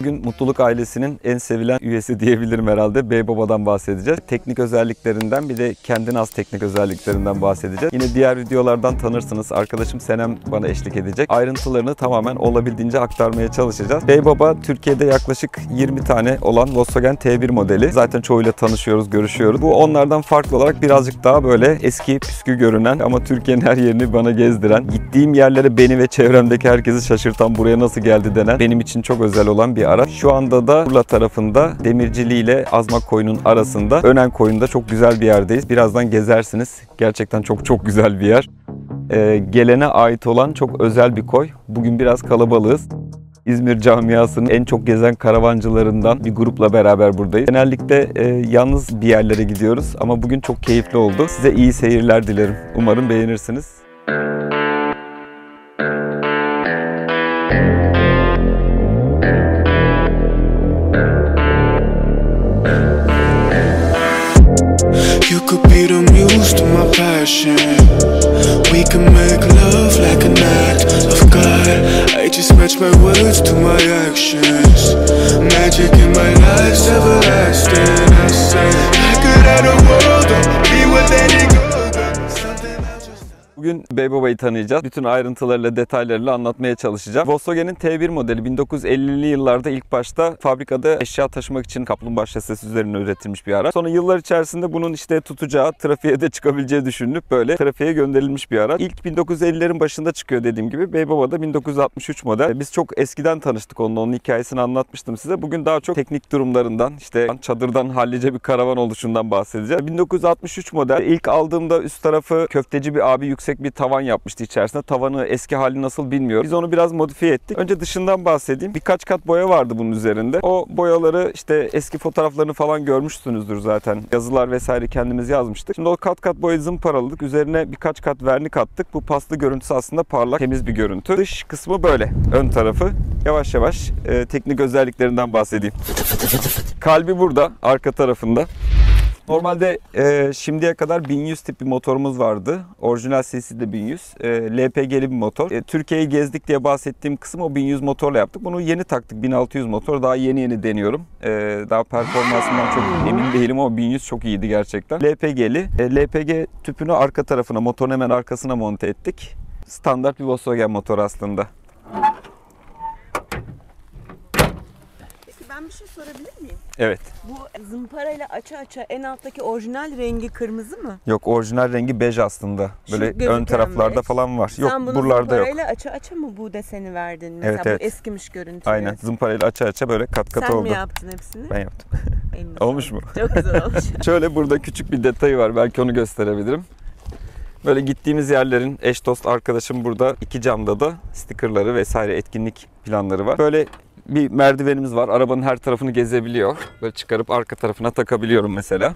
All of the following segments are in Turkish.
Bugün Mutluluk ailesinin en sevilen üyesi diyebilirim herhalde. Beybaba'dan bahsedeceğiz. Teknik özelliklerinden, bir de kendine az teknik özelliklerinden bahsedeceğiz. Yine diğer videolardan tanırsınız. Arkadaşım Senem bana eşlik edecek. Ayrıntılarını tamamen olabildiğince aktarmaya çalışacağız. Beybaba Türkiye'de yaklaşık 20 tane olan Volkswagen T1 modeli. Zaten çoğuyla tanışıyoruz, görüşüyoruz. Bu onlardan farklı olarak birazcık daha böyle eski püskü görünen ama Türkiye'nin her yerini bana gezdiren, gittiğim yerlere beni ve çevremdeki herkesi şaşırtan, buraya nasıl geldi denen, benim için çok özel olan bir araç. Şu anda da Urla tarafında Demircili ile Azmak koyunun arasında Önen koyunda çok güzel bir yerdeyiz. Birazdan gezersiniz. Gerçekten çok güzel bir yer. Gelene ait olan çok özel bir koy. Bugün biraz kalabalığız. İzmir camiasının en çok gezen karavancılarından bir grupla beraber buradayız. Genellikle yalnız bir yerlere gidiyoruz ama bugün çok keyifli oldu. Size iyi seyirler dilerim. Umarım beğenirsiniz. We can make love like an act of God. I just match my words to my actions. Magic in my life's everlasting. I say I could add a world or be with any girl. Bugün Beybaba'yı tanıyacağız. Bütün ayrıntılarıyla, detaylarıyla anlatmaya çalışacağım. Volkswagen'in T1 modeli 1950'li yıllarda ilk başta fabrikada eşya taşımak için kaplumbağa şasisi üzerine üretilmiş bir araç. Sonra yıllar içerisinde bunun işte tutacağı, trafiğe de çıkabileceği düşünülüp böyle trafiğe gönderilmiş bir araç. İlk 1950'lerin başında çıkıyor dediğim gibi. Beybaba'da 1963 model. Biz çok eskiden tanıştık onunla. Onun hikayesini anlatmıştım size. Bugün daha çok teknik durumlarından, işte çadırdan hallice bir karavan oluşundan bahsedeceğim. 1963 model. İlk aldığımda üst tarafı köfteci bir abi yüksek bir tavan yapmıştı içerisinde. Tavanı eski hali nasıl bilmiyorum. Biz onu biraz modifiye ettik. Önce dışından bahsedeyim. Birkaç kat boya vardı bunun üzerinde. O boyaları işte eski fotoğraflarını falan görmüşsünüzdür zaten. Yazılar vesaire kendimiz yazmıştık. Şimdi o kat kat boya zımparaladık. Üzerine birkaç kat vernik attık. Bu paslı görüntüsü aslında parlak, temiz bir görüntü. Dış kısmı böyle. Ön tarafı. Yavaş yavaş teknik özelliklerinden bahsedeyim. Kalbi burada. Arka tarafında. Normalde şimdiye kadar 1100 tip bir motorumuz vardı. Orijinal CC de 1100. LPG'li bir motor. Türkiye'yi gezdik diye bahsettiğim kısım o 1100 motorla yaptık. Bunu yeni taktık. 1600 motor. Daha yeni deniyorum. Daha performansından çok emin değilim ama 1100 çok iyiydi gerçekten. LPG'li. LPG tüpünü arka tarafına, motorun hemen arkasına monte ettik. Standart bir Volkswagen motor aslında. Ben bir şey sorabilir miyim? Evet. Bu zımparayla aça en alttaki orijinal rengi kırmızı mı? Yok, orijinal rengi bej aslında. Böyle ön taraflarda beş falan var. Sen yok, buralarda yok. Sen bunu zımparayla aça mı bu deseni verdin? Mesela evet. Bu eskimiş görüntü. Aynen, zımparayla aça böyle kat Sen oldu. Sen mi yaptın hepsini? Ben yaptım. Olmuş mu? Çok güzel olmuş. Şöyle burada küçük bir detayı var, belki onu gösterebilirim. Böyle gittiğimiz yerlerin eş dost arkadaşım burada iki camda da stikerleri vesaire etkinlik planları var. Böyle bir merdivenimiz var. Arabanın her tarafını gezebiliyor. Böyle çıkarıp arka tarafına takabiliyorum mesela.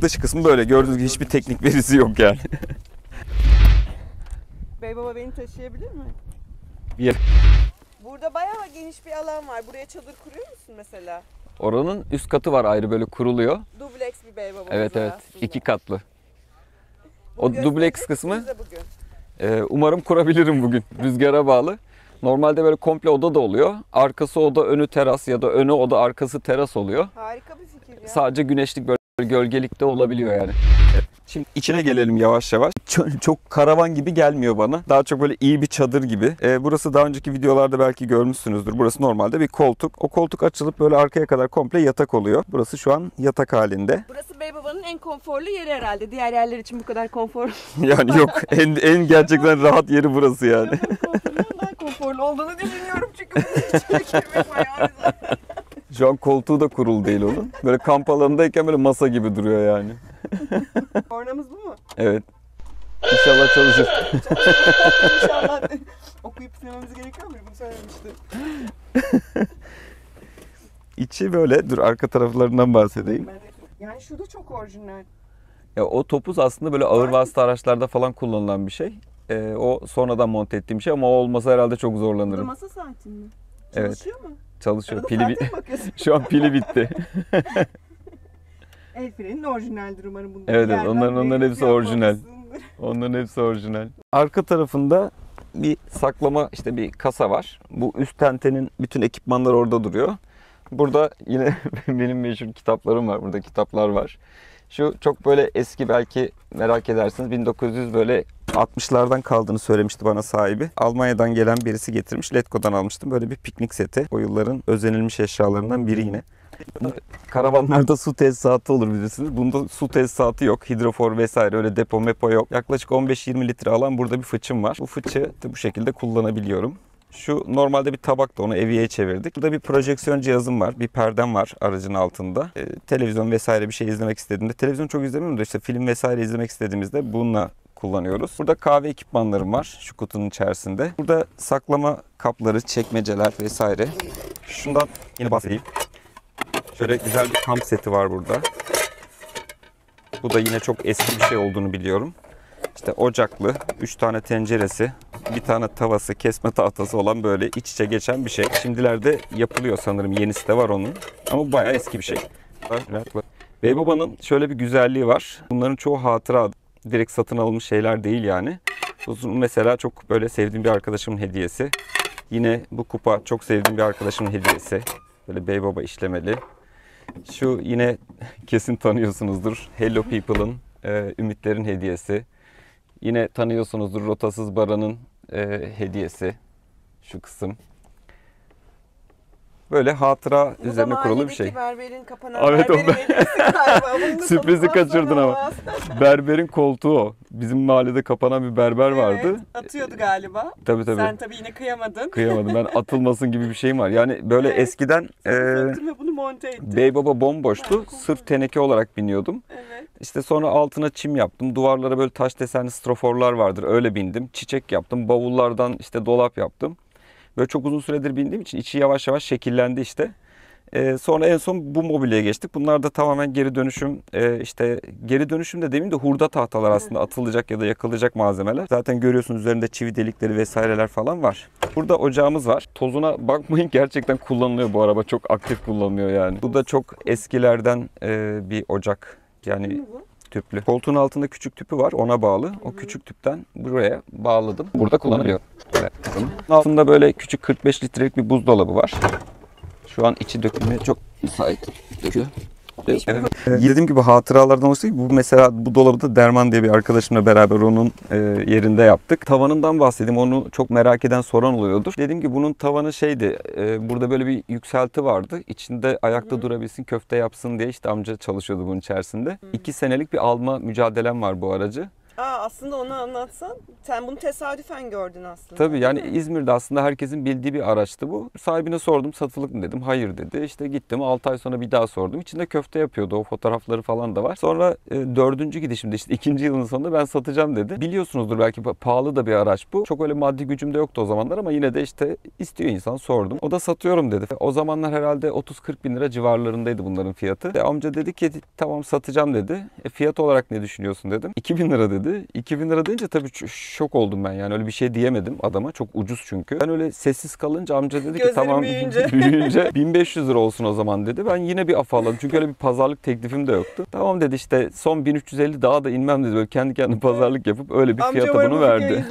Dış kısmı böyle. Gördüğünüz gibi hiçbir teknik verisi yok yani. Beybaba beni taşıyabilir mi? Bir. Burada bayağı geniş bir alan var. Buraya çadır kuruyor musun mesela? Oranın üst katı var ayrı, böyle kuruluyor. Dubleks bir Beybaba. Evet. Aslında. 2 katlı. O dubleks kısmı umarım kurabilirim bugün. Rüzgara bağlı. Normalde böyle komple oda da oluyor. Arkası oda, önü teras ya da önü oda, arkası teras oluyor. Harika bir fikir ya. Sadece güneşlik, böyle gölgelik de olabiliyor yani. Şimdi içine gelelim yavaş yavaş. Çok karavan gibi gelmiyor bana. Daha çok böyle iyi bir çadır gibi. Burası daha önceki videolarda belki görmüşsünüzdür. Burası normalde bir koltuk. O koltuk açılıp böyle arkaya kadar komple yatak oluyor. Burası şu an yatak halinde. Burası Beybaba'nın en konforlu yeri herhalde. Diğer yerler için bu kadar konforlu. Yani yok. En gerçekten rahat yeri burası yani. Konforlu olduğunu düşünüyorum çünkü şu an koltuğu da kurul değil onun. Böyle kamp alanındayken böyle masa gibi duruyor yani. Kornamız bu mu? Evet. İnşallah çalışır. İnşallah. Okuyup sinemamız gerekiyor mu? Bunu söylemişti. İçi böyle, dur arka taraflarından bahsedeyim. Yani şu da çok orijinal. Ya o topuz aslında böyle ağır vasıta araçlarda falan kullanılan bir şey. O sonradan monte ettiğim şey ama o olmasa herhalde çok zorlanırım. Bu masa saati mi? Çalışıyor mu? Çalışıyor. Pili bitti. Şu an pili bitti. El frenin orijinaldir umarım bunlar. Evet, onların hepsi orijinal. Arka tarafında bir saklama, işte bir kasa var. Bu üst tentenin bütün ekipmanlar orada duruyor. Burada yine benim meşhur kitaplarım var. Burada kitaplar var. Şu çok böyle eski, belki merak edersiniz. 1900 böyle 60'lardan kaldığını söylemişti bana sahibi. Almanya'dan gelen birisi getirmiş. Letko'dan almıştım. Böyle bir piknik seti. O yılların özenilmiş eşyalarından biri yine. Karavanlarda su tesisatı olur bilirsiniz. Bunda su tesisatı yok. Hidrofor vesaire, öyle depo mepo yok. Yaklaşık 15-20 litre alan burada bir fıçım var. Bu fıçı da bu şekilde kullanabiliyorum. Şu normalde bir tabak da onu eviye çevirdik. Burada bir projeksiyon cihazım var. Bir perdem var aracın altında. Televizyon vesaire bir şey izlemek istediğimde, televizyon çok izlemiyorum da işte film vesaire izlemek istediğimizde bununla kullanıyoruz. Burada kahve ekipmanlarım var şu kutunun içerisinde. Burada saklama kapları, çekmeceler vesaire. Şundan yine bahsedeyim. Şöyle güzel bir kamp seti var burada. Bu da yine çok eski bir şey olduğunu biliyorum. İşte ocaklı, 3 tane tenceresi, bir tane tavası, kesme tahtası olan böyle iç içe geçen bir şey. Şimdilerde yapılıyor sanırım, yenisi de var onun. Ama bayağı eski bir şey. Beybaba'nın şöyle bir güzelliği var. Bunların çoğu hatıra, direkt satın alınmış şeyler değil yani. Bu mesela çok böyle sevdiğim bir arkadaşımın hediyesi. Yine bu kupa çok sevdiğim bir arkadaşımın hediyesi. Böyle Beybaba işlemeli. Şu yine kesin tanıyorsunuzdur. Hello People'ın Ümitlerin hediyesi. Yine tanıyorsunuzdur Rotasız Baran'ın hediyesi. Şu kısım. Böyle hatıra bu üzerine kurulu bir şey. Berberin kapanan, evet, berberin galiba. Sürprizi kaçırdın ama. Berberin koltuğu o. Bizim mahallede kapanan bir berber vardı. Evet, atıyordu galiba. Tabii. Sen tabii yine kıyamadın. Kıyamadım. Ben atılmasın gibi bir şeyim var. Yani böyle evet, eskiden bunu monte ettim. Beybaba bomboştu. Sırf teneke olarak biniyordum. Evet. İşte sonra altına çim yaptım. Duvarlara böyle taş desenli stroforlar vardır. Öyle bindim. Çiçek yaptım. Bavullardan işte dolap yaptım. Böyle çok uzun süredir bindiğim için içi yavaş yavaş şekillendi işte. Sonra en son bu mobilyaya geçtik. Bunlar da tamamen geri dönüşüm. İşte geri dönüşüm de demeyeyim de hurda tahtalar aslında, atılacak ya da yakılacak malzemeler. Zaten görüyorsunuz üzerinde çivi delikleri vesaireler falan var. Burada ocağımız var. Tozuna bakmayın, gerçekten kullanılıyor bu araba. Çok aktif kullanılıyor yani. Bu da çok eskilerden bir ocak. Yani tüplü. Koltuğun altında küçük tüpü var, ona bağlı. O küçük tüpten buraya bağladım. Burada kullanılıyor. Evet. Altında böyle küçük 45 litrelik bir buzdolabı var. Şu an içi dökülmeye çok müsait. Döküyor. Evet. Dediğim gibi hatıralardan oluştu. Bu mesela bu dolabı Derman diye bir arkadaşımla beraber onun yerinde yaptık. Tavanından bahsedeyim. Onu çok merak eden, soran oluyordur. Dediğim gibi bunun tavanı şeydi. Burada böyle bir yükselti vardı. İçinde ayakta durabilsin, köfte yapsın diye işte amca çalışıyordu bunun içerisinde. 2 senelik bir alma mücadelem var bu aracı. Aslında onu anlatsan, sen bunu tesadüfen gördün aslında. Tabii yani İzmir'de aslında herkesin bildiği bir araçtı bu. Sahibine sordum, satılık mı dedim, hayır dedi. İşte gittim 6 ay sonra bir daha sordum. İçinde köfte yapıyordu, o fotoğrafları falan da var. Sonra 4. gidişimde işte 2. yılın sonunda ben satacağım dedi. Biliyorsunuzdur belki, pahalı da bir araç bu. Çok öyle maddi gücüm de yoktu o zamanlar ama yine de işte istiyor insan, sordum. O da satıyorum dedi. O zamanlar herhalde 30-40 bin lira civarlarındaydı bunların fiyatı. Amca dedi ki tamam satacağım dedi. Fiyat olarak ne düşünüyorsun dedim. 2000 lira dedi. 2000 lira deyince tabii şok oldum ben, yani öyle bir şey diyemedim adama, çok ucuz çünkü. Ben öyle sessiz kalınca amca dedi ki tamam, büyüyünce 1500 lira olsun o zaman dedi. Ben yine bir afalladım çünkü öyle bir pazarlık teklifim de yoktu. Tamam dedi, işte son 1350 daha da inmem dedi, böyle kendi kendine pazarlık yapıp öyle bir fiyata bunu verdi.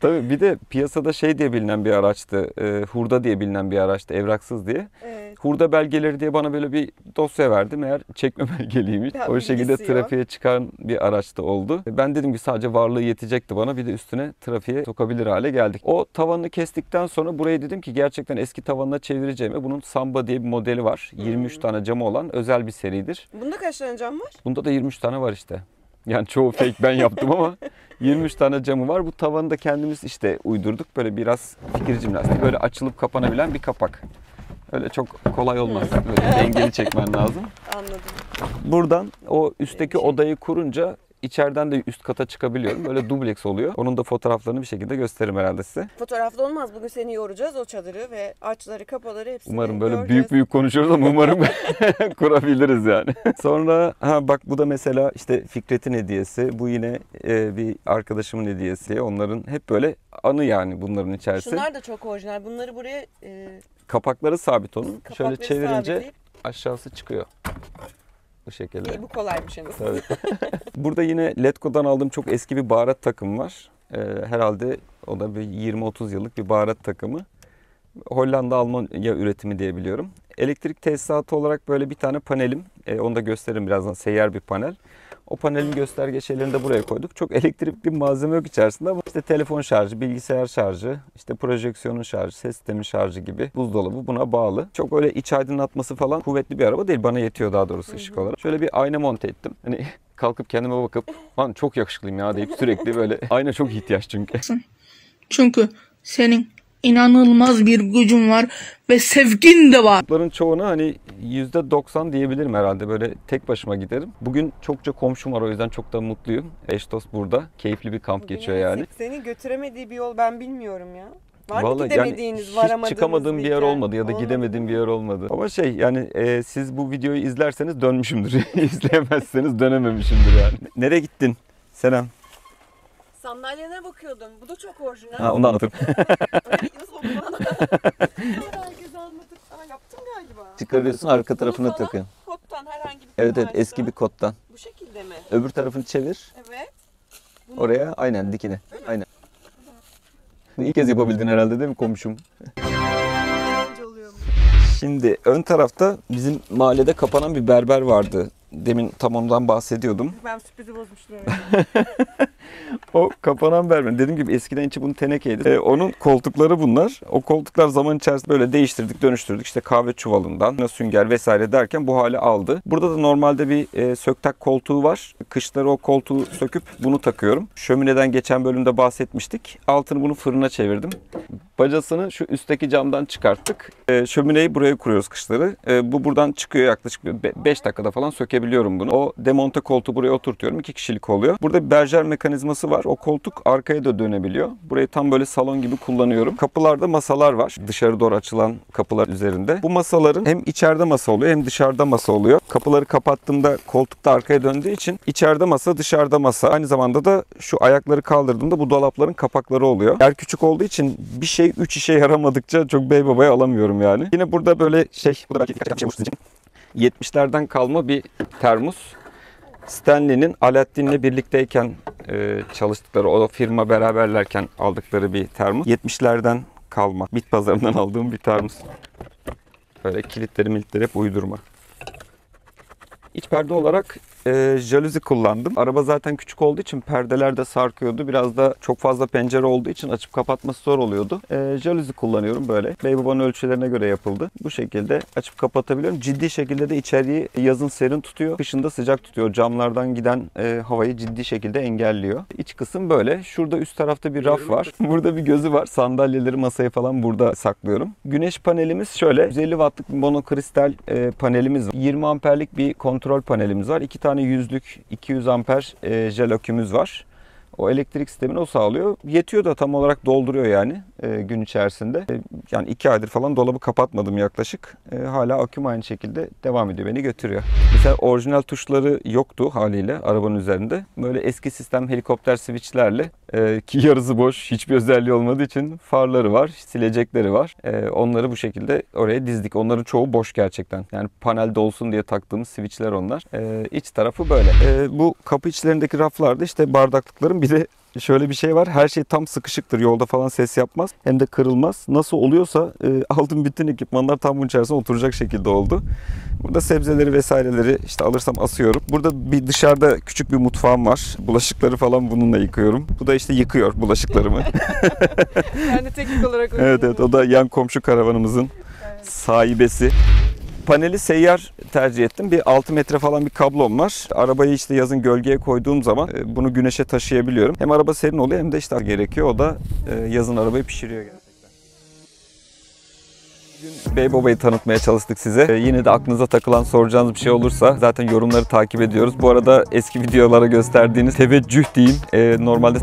Tabii bir de piyasada şey diye bilinen bir araçtı, hurda diye bilinen bir araçtı, evraksız diye. Evet. Hurda belgeleri diye bana böyle bir dosya verdi. Meğer çekme belgeliymiş. Ya, o şekilde trafiğe çıkan bir araçtı oldu. Ben dedim ki sadece varlığı yetecekti bana, bir de üstüne trafiğe sokabilir hale geldik. O tavanını kestikten sonra burayı dedim ki gerçekten eski tavanına çevireceğime, bunun Samba diye bir modeli var. 23 tane camı olan özel bir seridir. Bunda kaç tane cam var? Bunda da 23 tane var işte. Yani çoğu fake, ben yaptım ama 23 tane camı var. Bu tavanı da kendimiz işte uydurduk. Böyle biraz fikir cimnastiği. Böyle açılıp kapanabilen bir kapak. Öyle çok kolay olmaz. Böyle dengeli çekmen lazım. Anladım. Buradan o üstteki odayı kurunca İçeriden de üst kata çıkabiliyorum. Böyle dubleks oluyor. Onun da fotoğraflarını bir şekilde gösteririm herhalde size. Fotoğraflı olmaz. Bugün seni yoracağız. O çadırı ve ağaçları, kapaları hepsini umarım böyle göreceğiz. Büyük büyük konuşuyoruz ama umarım kurabiliriz yani. Sonra bak bu da mesela işte Fikret'in hediyesi. Bu yine bir arkadaşımın hediyesi. Onların hep böyle anı yani bunların içerisinde. Şunlar da çok orijinal. Bunları buraya... Kapakları sabit onun. Şöyle çevirince sabitleyip aşağısı çıkıyor. Bu şekilde. İyi, bu kolaymış en azından. Burada yine Letko'dan aldığım çok eski bir baharat takımı var. Herhalde O da bir 20-30 yıllık bir baharat takımı. Hollanda, Almanya üretimi diye biliyorum. Elektrik tesisatı olarak böyle bir tane panelim. Onu da gösteririm birazdan, seyyar bir panel. O panelin göstergeçlerini de buraya koyduk. Çok elektrikli malzeme yok içerisinde ama işte telefon şarjı, bilgisayar şarjı, işte projeksiyonun şarjı, ses sistemi şarjı gibi, buzdolabı buna bağlı. Çok öyle iç aydınlatması falan kuvvetli bir araba değil. Bana yetiyor daha doğrusu ışık olarak. Şöyle bir ayna monte ettim. Hani kalkıp kendime bakıp "Lan çok yakışıklıyım ya" deyip sürekli böyle. Ayna çok ihtiyaç çünkü. Çünkü senin İnanılmaz bir gücüm var ve sevgin de var. Bunların çoğuna hani %90 diyebilirim herhalde, böyle tek başıma giderim. Bugün çokça komşum var, o yüzden çok da mutluyum. Eş dost burada. Keyifli bir kamp geçiyor yani. Seni götüremediği bir yol ben bilmiyorum ya. Var mı gidemediğiniz, varamadığınız? Hiç çıkamadığım bir yer olmadı ya da gidemediğim bir yer olmadı. Ama şey yani siz bu videoyu izlerseniz dönmüşümdür. İzleyemezseniz dönememişimdir yani. Nereye gittin Senem? Sandalyene bakıyordum. Bu da çok orijinal. Ha, onu anlatırım. Herkes anlatıp yaptım galiba. Çıkarıyorsun, arka tarafına takıyorsun. Kottan herhangi bir. Evet evet, eski bir kottan. Bu şekilde mi? Öbür tarafını çevir. Evet. Bunu... Oraya aynen dikine. Öyle. Aynen. Bunu ilk kez yapabildin herhalde değil mi komşum? Şimdi ön tarafta bizim mahallede kapanan bir berber vardı. Demin tam ondan bahsediyordum. Ben sürprizi bozmuştum. O kapanan berber. Dediğim gibi eskiden içi bunun tenekeydi. Onun koltukları bunlar. O koltuklar zaman içerisinde böyle değiştirdik, dönüştürdük. İşte kahve çuvalından, sünger vesaire derken bu hale aldı. Burada da normalde bir söktak koltuğu var. Kışları o koltuğu söküp bunu takıyorum. Şömineden geçen bölümde bahsetmiştik. Altını bunu fırına çevirdim. Bacasını şu üstteki camdan çıkarttık. Şömineyi buraya kuruyoruz kışları. Bu buradan çıkıyor, yaklaşık 5 dakikada falan sökebiliyorum bunu. O demonte koltuğu buraya oturtuyorum. 2 kişilik oluyor. Burada berjer mekanizması var. O koltuk arkaya da dönebiliyor. Burayı tam böyle salon gibi kullanıyorum. Kapılarda masalar var. Dışarı doğru açılan kapılar üzerinde. Bu masaların hem içeride masa oluyor hem dışarıda masa oluyor. Kapıları kapattığımda koltuk da arkaya döndüğü için içeride masa, dışarıda masa. Aynı zamanda da şu ayakları kaldırdığımda bu dolapların kapakları oluyor. Yer küçük olduğu için bir şey 3 işe yaramadıkça çok Beybaba'ya alamıyorum yani. Yine burada böyle şey, bu da belki birkaç şey 70'lerden kalma bir termos. Stanley'nin Aladdin'le birlikteyken çalıştıkları, o firma beraberlerken aldıkları bir termos. 70'lerden kalma. Bitpazarı'ndan aldığım bir termos. Böyle kilitleri militleri hep uydurma. İç perde olarak jaluzi kullandım. Araba zaten küçük olduğu için perdeler de sarkıyordu. Biraz da çok fazla pencere olduğu için açıp kapatması zor oluyordu. Jaluzi kullanıyorum böyle. Beybaba'nın ölçülerine göre yapıldı. Bu şekilde açıp kapatabiliyorum. Ciddi şekilde de içeriği yazın serin tutuyor. Kışın da sıcak tutuyor. Camlardan giden havayı ciddi şekilde engelliyor. İç kısım böyle. Şurada üst tarafta bir raf var. Burada bir gözü var. Sandalyeleri, masayı falan burada saklıyorum. Güneş panelimiz şöyle. 150 wattlık bir monokristal panelimiz var. 20 amperlik bir kontrol panelimiz var. 2 tane 100'lük 200 amper jelokümüz var. O elektrik sistemini o sağlıyor. Yetiyor da tam olarak dolduruyor yani gün içerisinde. Yani 2 aydır falan dolabı kapatmadım yaklaşık. Hala aküm aynı şekilde devam ediyor, beni götürüyor. Mesela orijinal tuşları yoktu haliyle arabanın üzerinde. Böyle eski sistem helikopter switchlerle ki yarısı boş, hiçbir özelliği olmadığı için farları var, silecekleri var. Onları bu şekilde oraya dizdik. Onların çoğu boş gerçekten. Yani panelde olsun diye taktığımız switchler onlar. İç tarafı böyle. Bu kapı içlerindeki raflarda işte bardaklıkların bir de şöyle bir şey var. Her şey tam sıkışıktır. Yolda falan ses yapmaz. Hem de kırılmaz. Nasıl oluyorsa aldığım bütün ekipmanlar tam bunun içerisine oturacak şekilde oldu. Burada sebzeleri vesaireleri işte alırsam asıyorum. Burada bir dışarıda küçük bir mutfağım var. Bulaşıkları falan bununla yıkıyorum. Bu da işte yıkıyor bulaşıklarımı. Yani teknik olarak öyle. Evet evet, o da yan komşu karavanımızın sahibesi. Paneli seyyar tercih ettim. Bir 6 metre falan bir kablom var. Arabayı işte yazın gölgeye koyduğum zaman bunu güneşe taşıyabiliyorum. Hem araba serin oluyor hem de işte gerekiyor. O da yazın arabayı pişiriyor gerçekten. Bugün Beybaba'yı tanıtmaya çalıştık size. Yine de aklınıza takılan, soracağınız bir şey olursa zaten yorumları takip ediyoruz. Bu arada eski videolara gösterdiğiniz teveccüh diyeyim. Normalde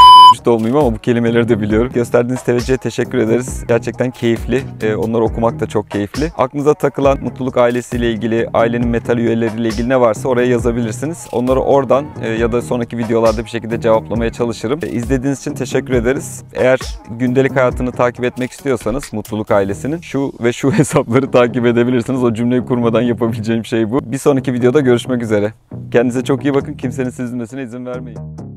de olmayayım ama bu kelimeleri de biliyorum. Gösterdiğiniz teveccühe teşekkür ederiz. Gerçekten keyifli. Onları okumak da çok keyifli. Aklınıza takılan mutluluk ailesiyle ilgili, ailenin metal üyeleriyle ilgili ne varsa oraya yazabilirsiniz. Onları oradan ya da sonraki videolarda bir şekilde cevaplamaya çalışırım. İzlediğiniz için teşekkür ederiz. Eğer gündelik hayatını takip etmek istiyorsanız mutluluk ailesinin şu ve şu hesapları takip edebilirsiniz. O cümleyi kurmadan yapabileceğim şey bu. Bir sonraki videoda görüşmek üzere. Kendinize çok iyi bakın. Kimsenin sizi üzmesine izin vermeyin.